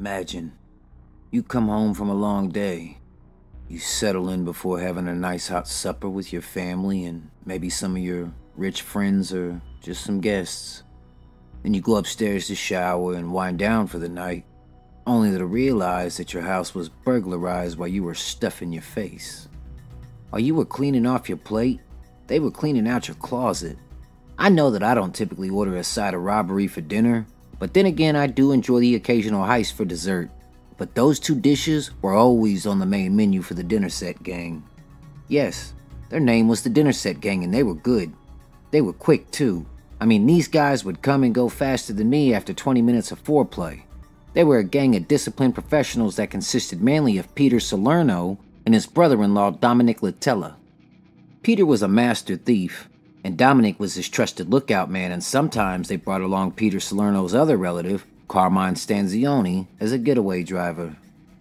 Imagine, you come home from a long day. You settle in before having a nice hot supper with your family and maybe some of your rich friends or just some guests. Then you go upstairs to shower and wind down for the night, only to realize that your house was burglarized while you were stuffing your face. While you were cleaning off your plate, they were cleaning out your closet. I know that I don't typically order a side of robbery for dinner, but then again I do enjoy the occasional heist for dessert. But those two dishes were always on the main menu for the Dinner Set Gang. Yes, their name was the Dinner Set Gang and they were good. They were quick too. I mean, these guys would come and go faster than me after 20 minutes of foreplay. They were a gang of disciplined professionals that consisted mainly of Peter Salerno and his brother-in-law Dominick Latella. Peter was a master thief, and Dominick was his trusted lookout man, and sometimes they brought along Peter Salerno's other relative, Carmine Stanzioni, as a getaway driver.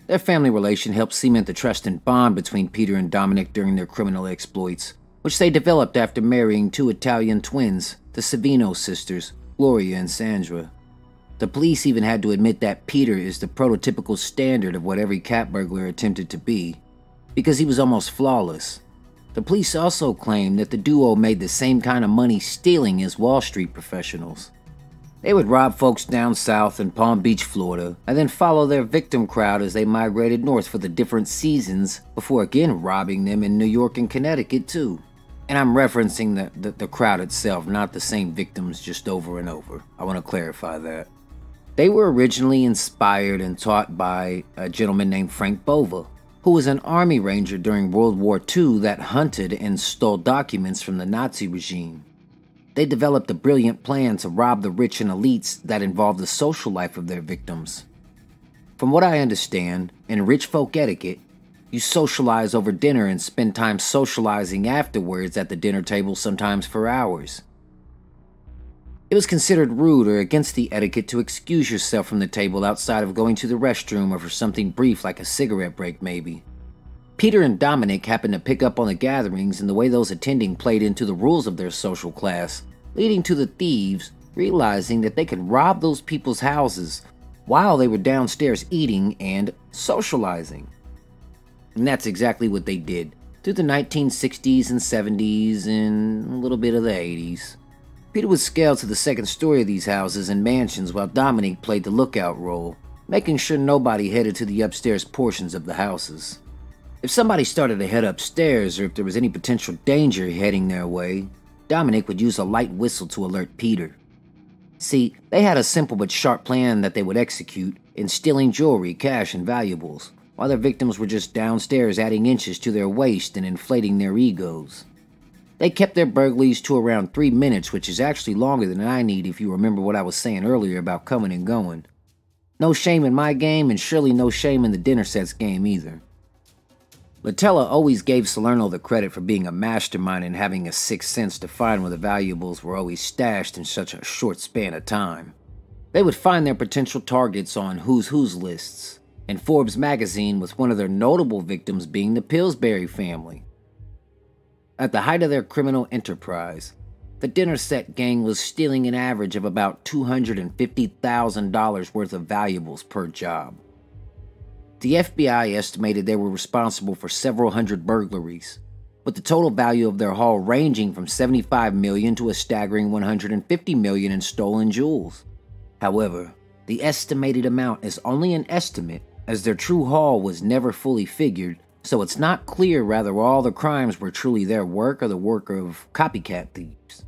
Their family relation helped cement the trust and bond between Peter and Dominick during their criminal exploits, which they developed after marrying two Italian twins, the Savino sisters, Gloria and Sandra. The police even had to admit that Peter is the prototypical standard of what every cat burglar attempted to be, because he was almost flawless. The police also claimed that the duo made the same kind of money stealing as Wall Street professionals. They would rob folks down south in Palm Beach, Florida, and then follow their victim crowd as they migrated north for the different seasons before again robbing them in New York and Connecticut too. And I'm referencing the crowd itself, not the same victims just over and over. I want to clarify that. They were originally inspired and taught by a gentleman named Frank Bova, who was an Army Ranger during World War II that hunted and stole documents from the Nazi regime. They developed a brilliant plan to rob the rich and elites that involved the social life of their victims. From what I understand, in rich folk etiquette, you socialize over dinner and spend time socializing afterwards at the dinner table, sometimes for hours. It was considered rude or against the etiquette to excuse yourself from the table outside of going to the restroom or for something brief like a cigarette break maybe. Peter and Dominick happened to pick up on the gatherings and the way those attending played into the rules of their social class, leading to the thieves realizing that they could rob those people's houses while they were downstairs eating and socializing. And that's exactly what they did through the 1960s and 70s and a little bit of the 80s. Peter would scale to the second story of these houses and mansions while Dominick played the lookout role, making sure nobody headed to the upstairs portions of the houses. If somebody started to head upstairs or if there was any potential danger heading their way, Dominick would use a light whistle to alert Peter. See, they had a simple but sharp plan that they would execute in stealing jewelry, cash, and valuables, while their victims were just downstairs adding inches to their waist and inflating their egos. They kept their burglaries to around 3 minutes, which is actually longer than I need if you remember what I was saying earlier about coming and going. No shame in my game, and surely no shame in the Dinner Set's game either. Latella always gave Salerno the credit for being a mastermind and having a sixth sense to find where the valuables were always stashed in such a short span of time. They would find their potential targets on Who's Who's lists, and Forbes magazine, with one of their notable victims being the Pillsbury family. At the height of their criminal enterprise, the Dinner Set Gang was stealing an average of about $250,000 worth of valuables per job. The FBI estimated they were responsible for several hundred burglaries, with the total value of their haul ranging from $75 million to a staggering $150 million in stolen jewels. However, the estimated amount is only an estimate, as their true haul was never fully figured, so it's not clear whether all the crimes were truly their work or the work of copycat thieves.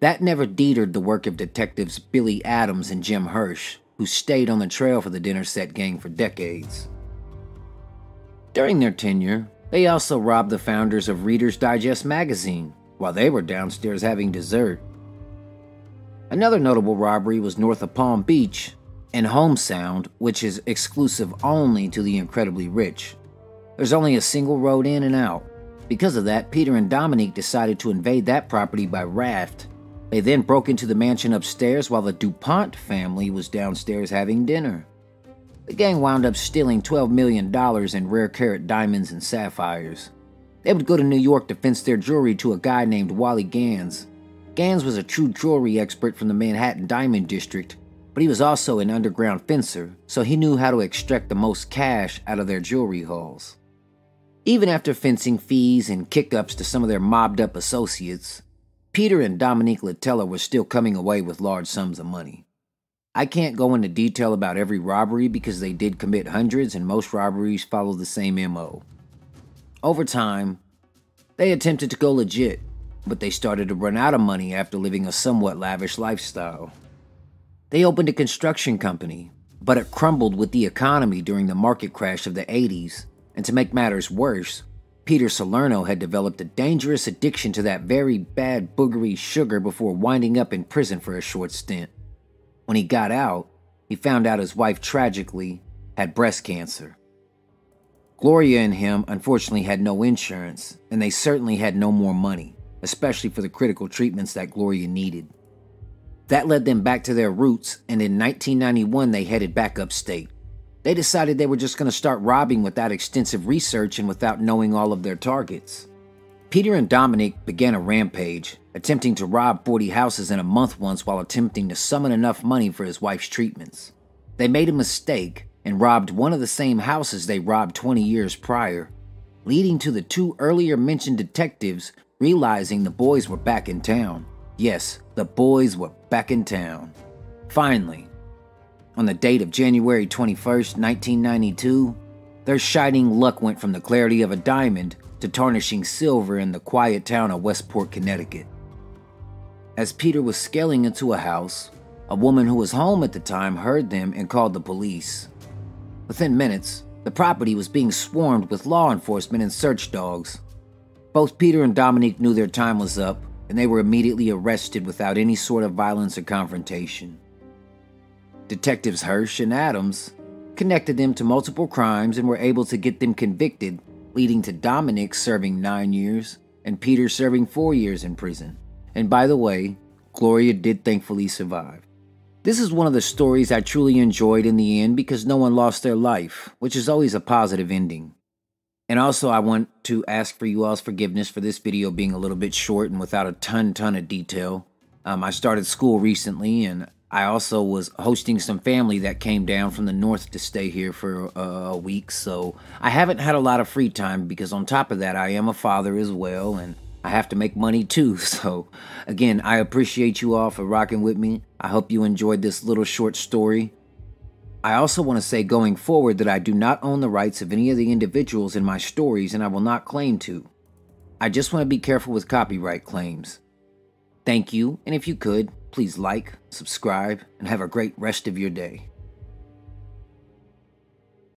That never deterred the work of detectives Billy Adams and Jim Hirsch, who stayed on the trail for the Dinner Set Gang for decades. During their tenure, they also robbed the founders of Reader's Digest magazine while they were downstairs having dessert. Another notable robbery was north of Palm Beach and Home Sound, which is exclusive only to the incredibly rich. There's only a single road in and out. Because of that, Peter and Dominick decided to invade that property by raft. They then broke into the mansion upstairs while the DuPont family was downstairs having dinner. The gang wound up stealing $12 million in rare carat diamonds and sapphires. They would go to New York to fence their jewelry to a guy named Wally Gans. Gans was a true jewelry expert from the Manhattan Diamond District, but he was also an underground fencer, so he knew how to extract the most cash out of their jewelry hauls. Even after fencing fees and kick-ups to some of their mobbed-up associates, Peter and Dominick Latella were still coming away with large sums of money. I can't go into detail about every robbery because they did commit hundreds and most robberies follow the same MO. Over time, they attempted to go legit, but they started to run out of money after living a somewhat lavish lifestyle. They opened a construction company, but it crumbled with the economy during the market crash of the 80s, and to make matters worse, Peter Salerno had developed a dangerous addiction to that very bad boogery sugar before winding up in prison for a short stint. When he got out, he found out his wife tragically had breast cancer. Gloria and him unfortunately had no insurance, and they certainly had no more money, especially for the critical treatments that Gloria needed. That led them back to their roots, and in 1991 they headed back upstate. They decided they were just going to start robbing without extensive research and without knowing all of their targets. Peter and Dominick began a rampage, attempting to rob 40 houses in a month once while attempting to summon enough money for his wife's treatments. They made a mistake and robbed one of the same houses they robbed 20 years prior, leading to the two earlier mentioned detectives realizing the boys were back in town. Yes, the boys were back in town. Finally, on the date of January 21st, 1992, their shining luck went from the clarity of a diamond to tarnishing silver in the quiet town of Westport, Connecticut. As Peter was scaling into a house, a woman who was home at the time heard them and called the police. Within minutes, the property was being swarmed with law enforcement and search dogs. Both Peter and Dominick knew their time was up, and they were immediately arrested without any sort of violence or confrontation. Detectives Hirsch and Adams connected them to multiple crimes and were able to get them convicted, leading to Dominick serving 9 years and Peter serving 4 years in prison. And by the way, Gloria did thankfully survive. This is one of the stories I truly enjoyed in the end because no one lost their life, which is always a positive ending. And also I want to ask for you all's forgiveness for this video being a little bit short and without a ton of detail. I started school recently, and I also was hosting some family that came down from the north to stay here for a week, so I haven't had a lot of free time because on top of that, I am a father as well, and I have to make money too. So again, I appreciate you all for rocking with me. I hope you enjoyed this little short story. I also want to say going forward that I do not own the rights of any of the individuals in my stories, and I will not claim to. I just want to be careful with copyright claims. Thank you, and if you could, please like, subscribe, and have a great rest of your day.